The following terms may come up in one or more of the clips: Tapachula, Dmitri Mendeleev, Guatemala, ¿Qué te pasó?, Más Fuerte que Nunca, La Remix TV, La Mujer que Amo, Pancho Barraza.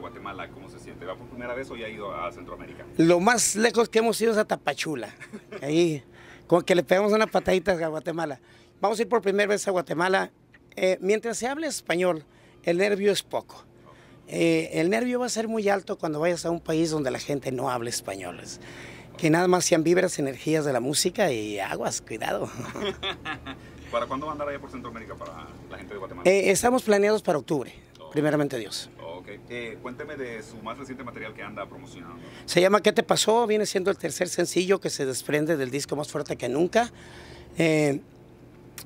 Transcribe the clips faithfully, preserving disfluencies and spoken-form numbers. Guatemala, ¿cómo se siente? ¿Va por primera vez o ya ha ido a Centroamérica? Lo más lejos que hemos ido es a Tapachula, ahí, como que le pegamos unas pataditas a Guatemala. Vamos a ir por primera vez a Guatemala. Eh, mientras se hable español, el nervio es poco. Eh, el nervio va a ser muy alto cuando vayas a un país donde la gente no hable español. Que nada más sean vibras, energías de la música y aguas, cuidado. ¿Para cuándo va a andar allá por Centroamérica para la gente de Guatemala? Eh, estamos planeados para octubre, oh. primeramente Dios. Oh, okay. eh, cuénteme de su más reciente material que anda promocionando. Se llama ¿Qué te pasó? Viene siendo el tercer sencillo que se desprende del disco Más Fuerte que Nunca. Eh,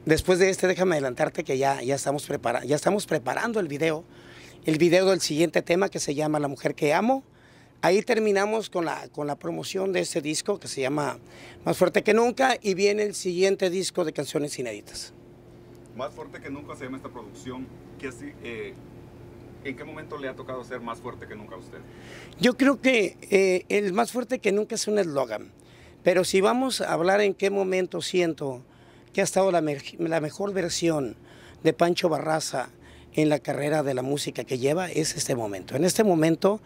después de este, déjame adelantarte que ya, ya, estamos prepara ya estamos preparando el video. El video del siguiente tema que se llama La Mujer que Amo. Ahí terminamos con la, con la promoción de este disco que se llama Más Fuerte que Nunca, y viene el siguiente disco de canciones inéditas. Más Fuerte que Nunca se llama esta producción. ¿Qué, eh, ¿En qué momento le ha tocado ser más fuerte que nunca a usted? Yo creo que eh, el Más Fuerte que Nunca es un eslogan, pero si vamos a hablar en qué momento siento que ha estado la, me la mejor versión de Pancho Barraza en la carrera de la música que lleva, es este momento. En este momento,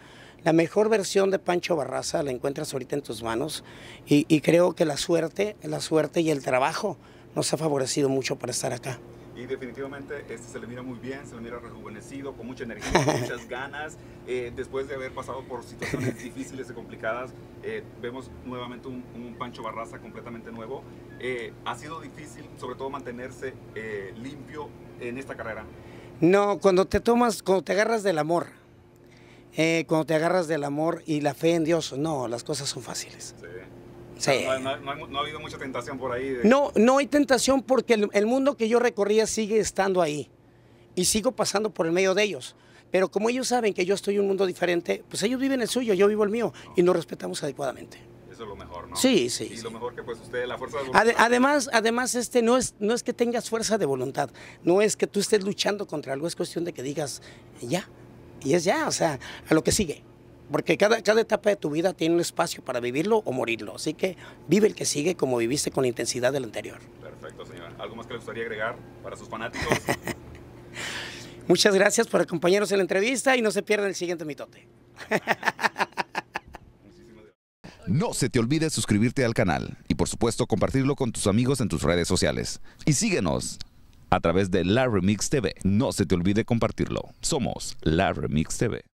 la mejor versión de Pancho Barraza la encuentras ahorita en tus manos, y, y creo que la suerte, la suerte y el trabajo nos ha favorecido mucho para estar acá. Y definitivamente este se le mira muy bien, se le mira rejuvenecido, con mucha energía, con muchas ganas. Eh, después de haber pasado por situaciones difíciles y complicadas, eh, vemos nuevamente un, un Pancho Barraza completamente nuevo. Eh, ¿Ha sido difícil, sobre todo, mantenerse eh, limpio en esta carrera? No, cuando te tomas, cuando te agarras del amor, Eh, cuando te agarras del amor y la fe en Dios, no, las cosas son fáciles. Sí. Sí. No, no, no, no ha habido mucha tentación por ahí. De... No, no hay tentación porque el, el mundo que yo recorría sigue estando ahí y sigo pasando por el medio de ellos. Pero como ellos saben que yo estoy en un mundo diferente, pues ellos viven el suyo, yo vivo el mío, no. y nos respetamos adecuadamente. Eso es lo mejor, ¿no? Sí, sí. Y sí. Lo mejor que pues usted, la fuerza de voluntad. Ad, además, además este, no, es, no es que tengas fuerza de voluntad, no es que tú estés luchando contra algo, es cuestión de que digas, ya. Y es ya, o sea, a lo que sigue. Porque cada, cada etapa de tu vida tiene un espacio para vivirlo o morirlo. Así que vive el que sigue como viviste con la intensidad del anterior. Perfecto, señor. ¿Algo más que le gustaría agregar para sus fanáticos? Muchas gracias por acompañarnos en la entrevista y no se pierdan el siguiente mitote. No se te olvide suscribirte al canal y, por supuesto, compartirlo con tus amigos en tus redes sociales. Y síguenos a través de La Remix T V. No se te olvide compartirlo. Somos La Remix T V.